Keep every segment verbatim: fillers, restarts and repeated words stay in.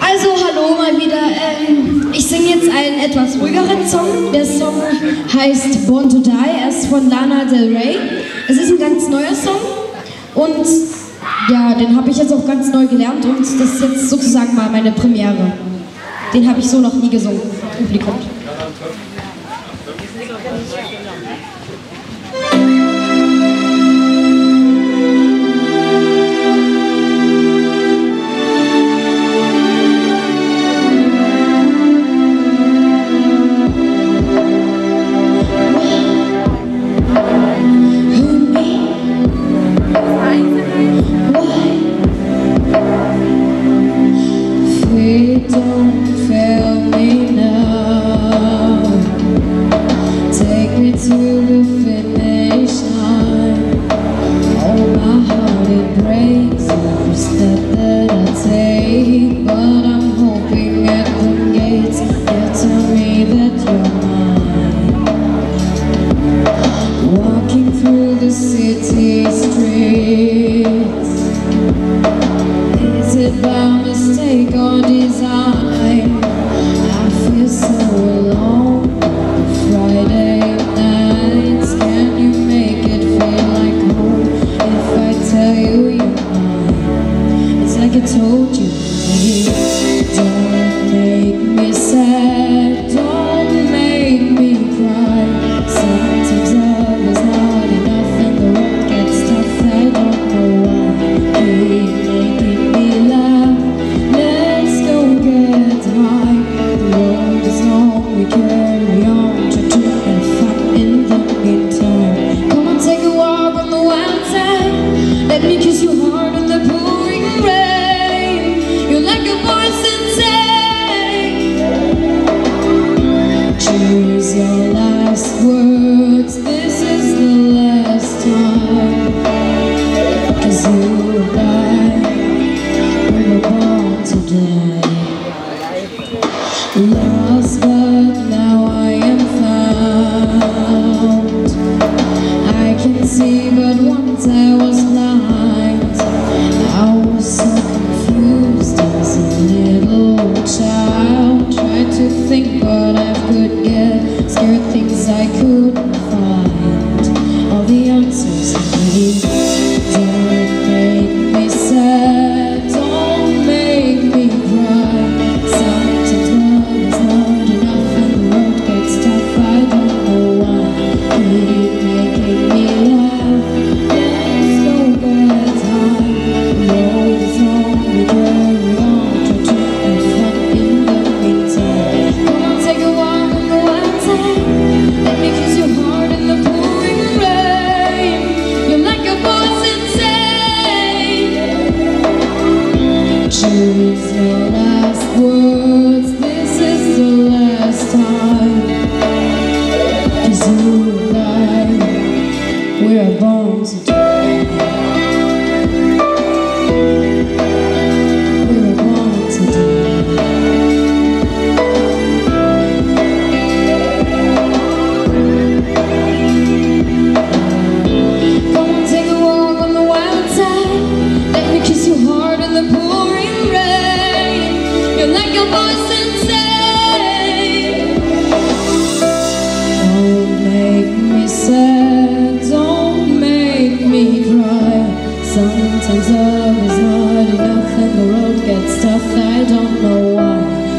Also hallo mal wieder, ähm, ich singe jetzt einen etwas ruhigeren Song. Der Song heißt Born to Die, er ist von Lana Del Rey. Es ist ein ganz neuer Song und ja, den habe ich jetzt auch ganz neu gelernt und das ist jetzt sozusagen mal meine Premiere. Den habe ich so noch nie gesungen. Publikum. Sometimes love is not enough and the road gets tough, I don't know why.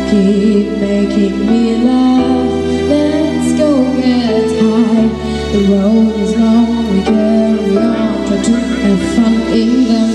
Keep making me laugh, let's go get high. The road is long, we carry on, try to have fun in the